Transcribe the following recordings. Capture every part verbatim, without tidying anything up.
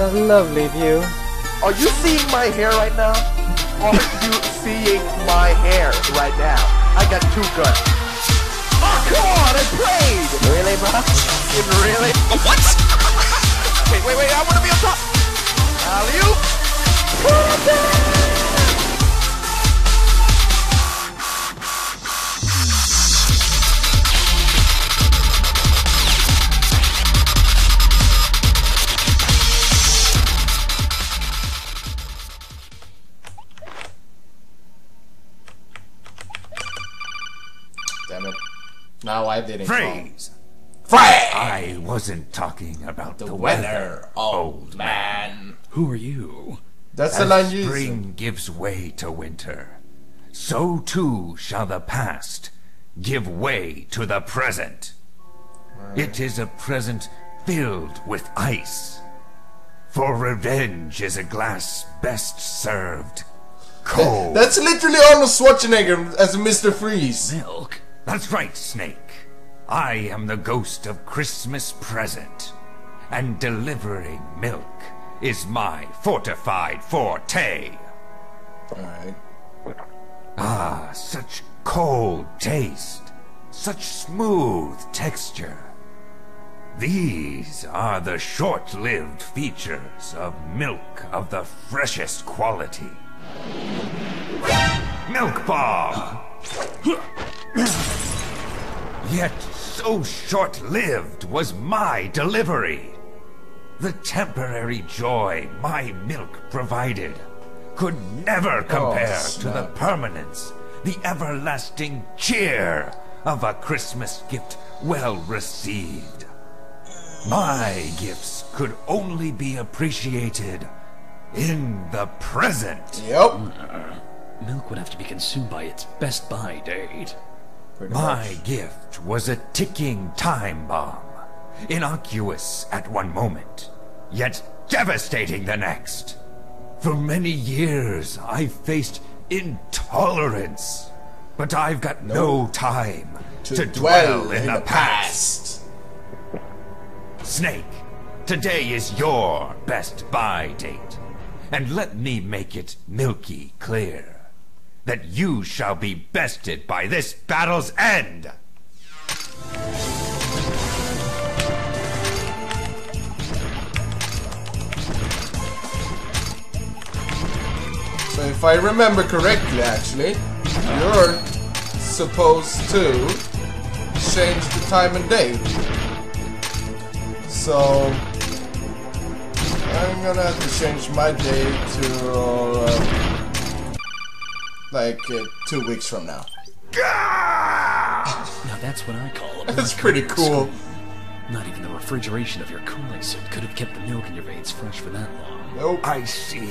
What a lovely view. Are you seeing my hair right now? Are you seeing my hair right now? I got two guns. Oh, come on, I played! Really, bro? Really? Oh, what? Wait, wait, wait, I want to be on top! Alley-oop! Damn it. Now I didn't freeze. Freeze! I wasn't talking about the, the weather, weather, old man. Who are you? That's the line you. As spring gives way to winter, so too shall the past give way to the present. Right. It is a present filled with ice, for revenge is a glass best served cold. That's literally Arnold Schwarzenegger as Mister Freeze. Milk. That's right, Snake. I am the ghost of Christmas present, and delivering milk is my fortified forte. Alright. Ah, such cold taste, such smooth texture. These are the short-lived features of milk of the freshest quality. Milk bomb! Yet so short-lived was my delivery. The temporary joy my milk provided could never compare oh, to the permanence, the everlasting cheer of a Christmas gift well received. My gifts could only be appreciated in the present. Yep. Mm-hmm. Milk would have to be consumed by its best by date. Pretty my much. Gift was a ticking time bomb. Innocuous at one moment, yet devastating the next. For many years, I faced intolerance, but I've got no, no time to, to dwell, dwell in, in the, the past. past. Snake, today is your best buy date, and let me make it milky clear that you shall be bested by this battle's end. If I remember correctly, actually, you're supposed to change the time and date. So I'm gonna have to change my date to uh, like uh, two weeks from now. Now that's what I call it. That's pretty cool. School. Not even the refrigeration of your cooling suit could have kept the milk in your veins fresh for that long. Nope. I see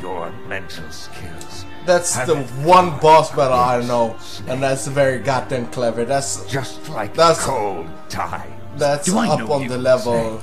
your mental skills. That's the one boss battle I know, and that's very goddamn clever. That's just like that's, cold times. That's up on the level.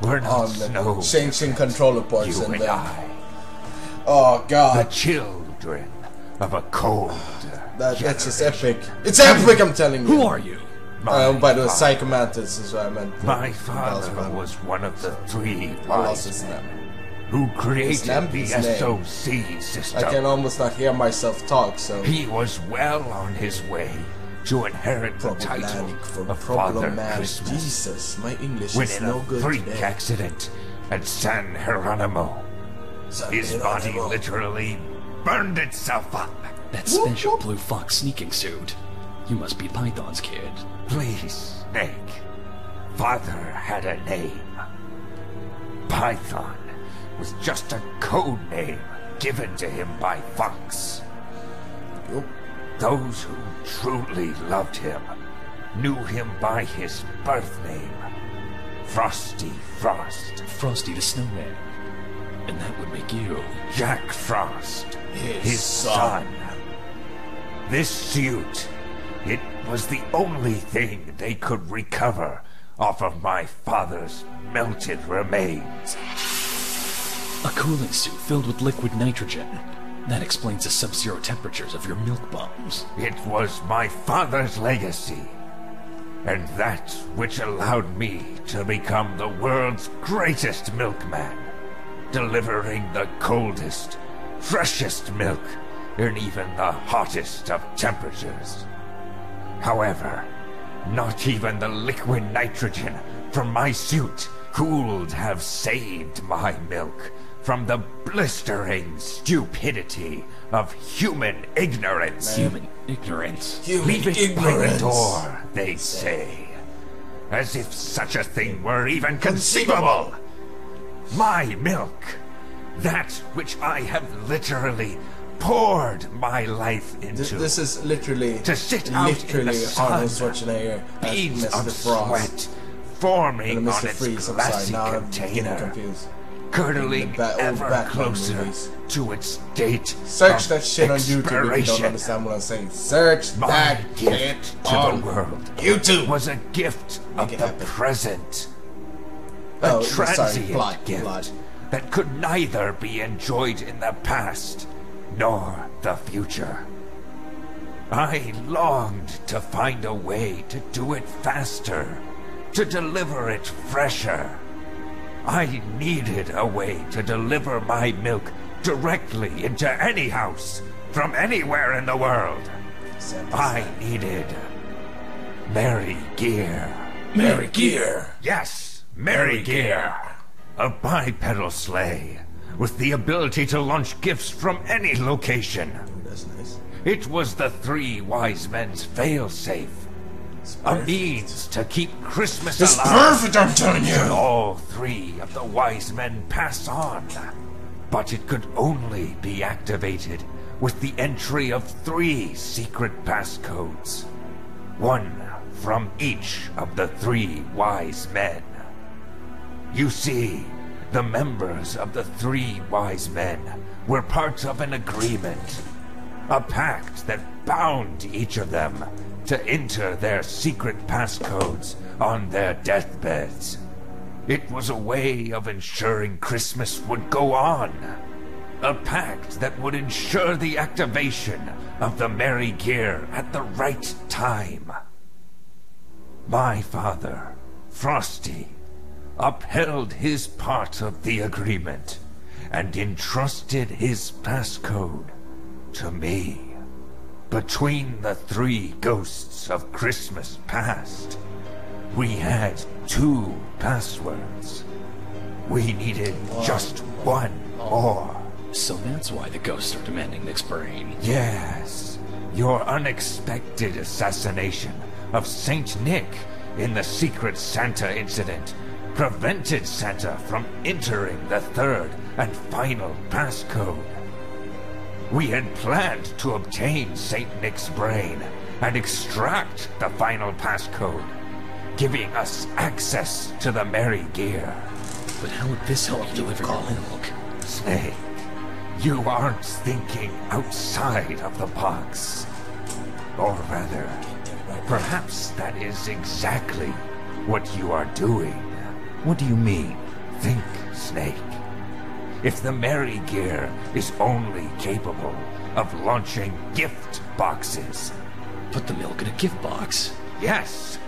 We're not on changing controller points and that. Oh god. The children of a cold. That, that's just epic. It's epic, I'm telling you. Who are you? My oh, by the way, Psychomantis is what I meant. My father was one of the three wise men who created the S O C system. I can almost not hear myself talk, so... He was well on his way to inherit the title of Father Christmas. Jesus, my English is no good today. When in a freak accident at San Geronimo, his body literally burned itself up. That special blue fox sneaking suit. You must be Python's kid. Please, Snake. Father had a name. Python was just a code name given to him by Fox. Yep. Those who truly loved him knew him by his birth name, Frosty Frost. Frosty the Snowman. And that would make you Jack Frost, his, his son. son. This suit. It was the only thing they could recover off of my father's melted remains. A cooling suit filled with liquid nitrogen. That explains the sub-zero temperatures of your milk bombs. It was my father's legacy, and that which allowed me to become the world's greatest milkman. delivering the coldest, freshest milk in even the hottest of temperatures. However, not even the liquid nitrogen from my suit could have saved my milk from the blistering stupidity of human ignorance. Human ignorance. Human Leave it ignorance. By the door, they say. As if such a thing were even conceivable! My milk, that which I have literally poured my life into. This is literally, to sit out literally in the sun, beads of sweat forming on its glassy container, curdling ever closer to its date Search that shit on YouTube if you don't understand what I'm saying. Search that gift to the world. YouTube was a gift of the present, a transient gift that could neither be enjoyed in the past nor the future. I longed to find a way to do it faster, to deliver it fresher. I needed a way to deliver my milk directly into any house from anywhere in the world. I needed Mary Gear. Mary Gear? Yes, Mary Gear. A bipedal sleigh with the ability to launch gifts from any location. Ooh, that's nice. It was the three wise men's failsafe. A means to keep Christmas it's alive. It's perfect, I'm telling you! All three of the wise men pass on, but it could only be activated with the entry of three secret passcodes. One from each of the three wise men. You see, the members of the three wise men were part of an agreement, a pact that bound each of them to enter their secret passcodes on their deathbeds. It was a way of ensuring Christmas would go on, a pact that would ensure the activation of the Mary Gear at the right time. My father, Frosty, upheld his part of the agreement and entrusted his passcode to me. Between the three ghosts of Christmas past, we had two passwords. We needed just one more. So that's why the ghosts are demanding Nick's brain. Yes. Your unexpected assassination of Saint Nick in the Secret Santa incident prevented Santa from entering the third and final passcode. We had planned to obtain Saint Nick's brain and extract the final passcode, giving us access to the Mary Gear. But how would this help deliver your milk? Snake, you aren't thinking outside of the box. Or rather, perhaps that is exactly what you are doing. What do you mean? Think, Snake. If the Mary Gear is only capable of launching gift boxes. Put the milk in a gift box. Yes,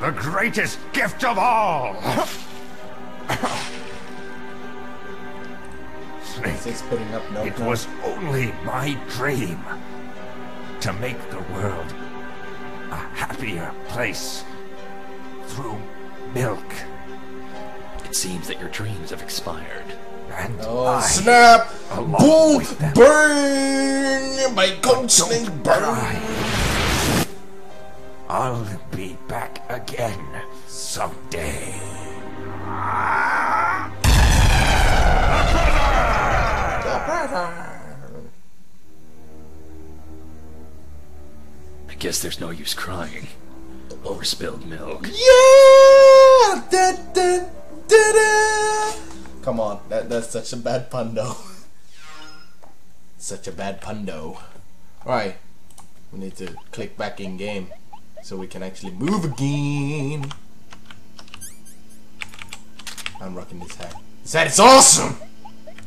the greatest gift of all. Snake, up, no, it no. was only my dream to make the world a happier place through milk. It seems that your dreams have expired. And oh I, snap! Boom! Burn! My constant burn! Cry. I'll be back again someday. I guess there's no use crying over spilled milk. Yeah! Da, da, da, da. Come on, that, that's such a bad pun though. Such a bad pun though. Alright, we need to click back in game so we can actually move again. I'm rocking this hat. This hat is awesome!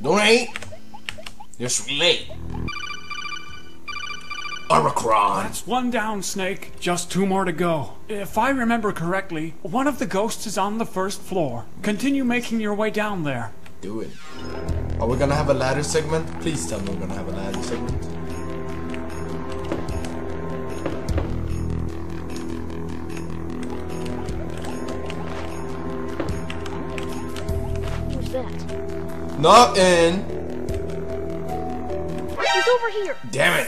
Donate! Just relate. Aracron. That's one down, Snake. Just two more to go. If I remember correctly, one of the ghosts is on the first floor. Continue making your way down there. Do it. Are we gonna have a ladder segment? Please tell me we're gonna have a ladder segment. Who's that? Not in. He's over here. Damn it!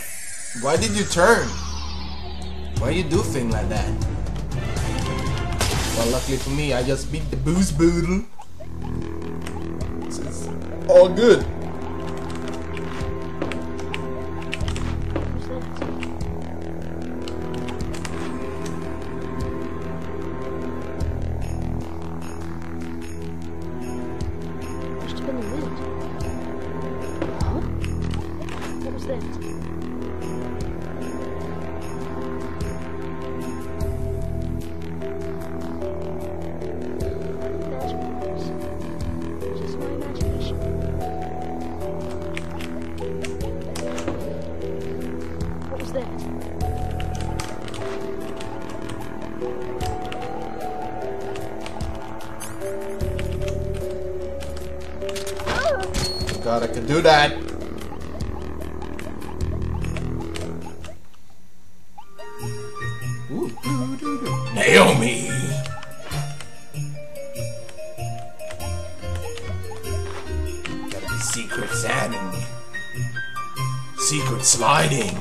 Why did you turn? Why you do thing like that? Well, luckily for me, I just beat the booze boodle. All good. God, I could do that. Ooh. Naomi. Gotta be secret sanding, secret sliding.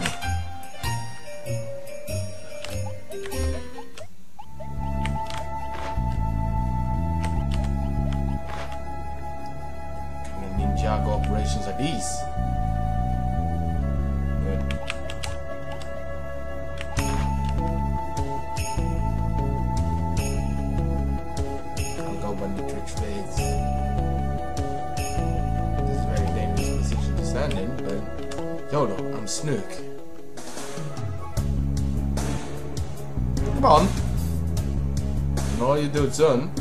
Snook. Come on. And all you do is done.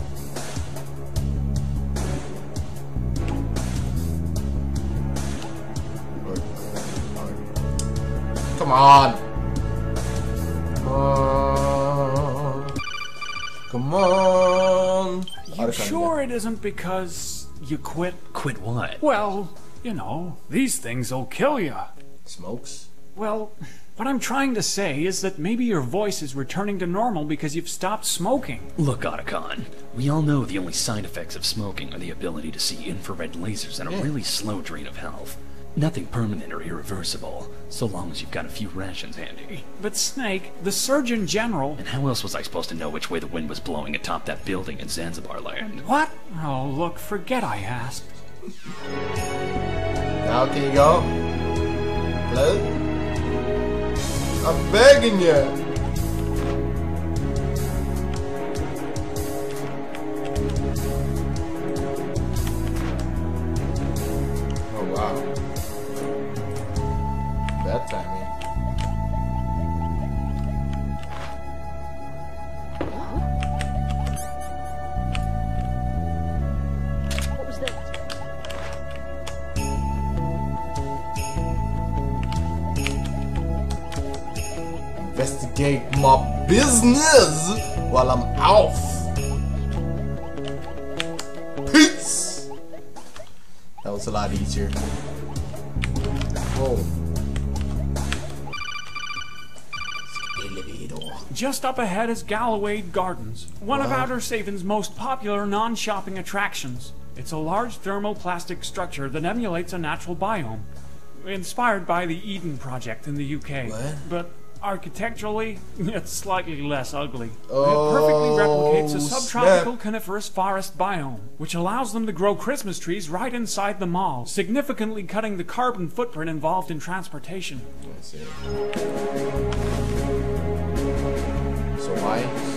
Come on. Come on. Come on. You sure it isn't because you quit? Quit what? Well, you know, these things'll kill you. Smokes? Well, what I'm trying to say is that maybe your voice is returning to normal because you've stopped smoking. Look, Otacon, we all know the only side effects of smoking are the ability to see infrared lasers and a yeah. really slow drain of health. Nothing permanent or irreversible, so long as you've got a few rations handy. But Snake, the Surgeon General... And how else was I supposed to know which way the wind was blowing atop that building in Zanzibar Land? What? Oh, look, forget I asked. Now can you go? Hello? I'm begging you! Oh wow. Bad timing. What was that? Investigate my business while I'm off. Peace. That was a lot easier. Whoa. Just up ahead is Galloway Gardens, one wow. of Outer Haven's most popular non-shopping attractions. It's a large thermoplastic structure that emulates a natural biome, inspired by the Eden Project in the U K. What? But architecturally, it's slightly less ugly. Oh, it perfectly replicates a subtropical snap. coniferous forest biome, which allows them to grow Christmas trees right inside the mall, significantly cutting the carbon footprint involved in transportation. I see. So why?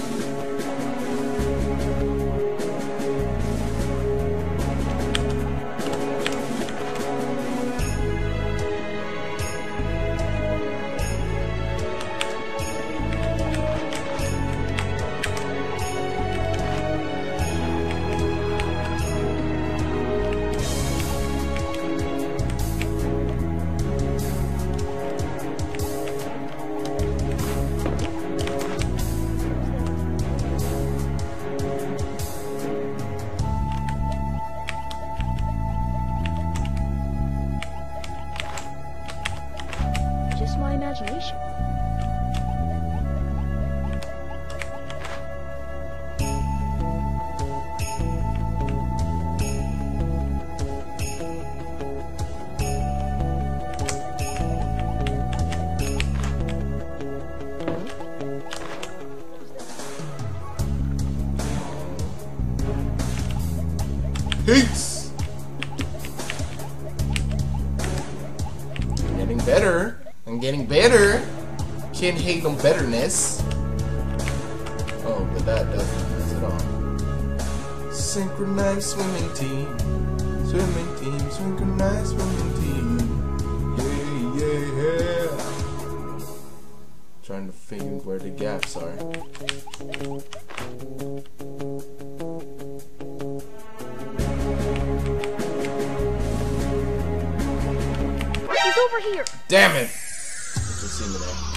Peace! I'm getting better. I'm getting better. Can't hate no betterness. Oh, but that doesn't use it all. Synchronized swimming team. Swimming team. Synchronized swimming team. Yeah, yeah, yeah. Trying to figure where the gaps are. He's over here! Damn it! I can see him there.